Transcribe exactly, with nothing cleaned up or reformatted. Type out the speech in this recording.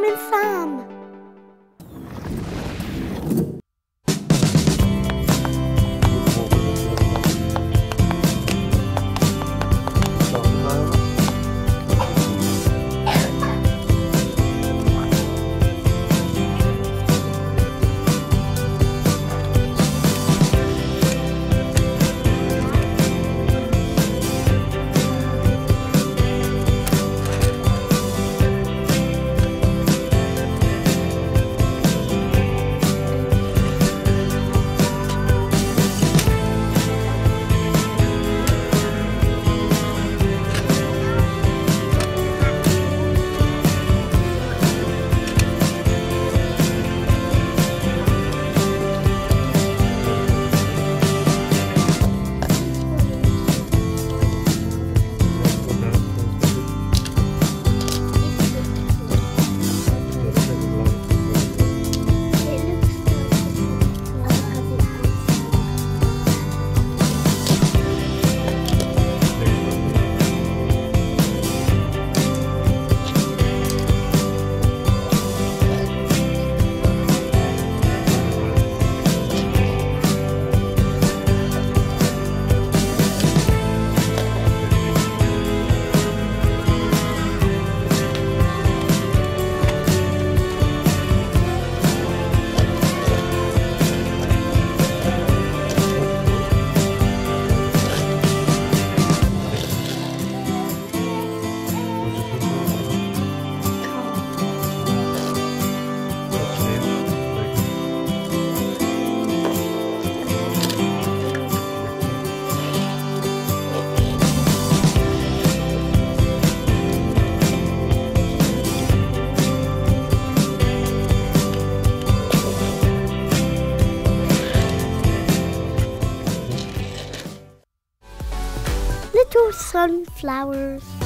Fireman Sam. Little Sunflowers.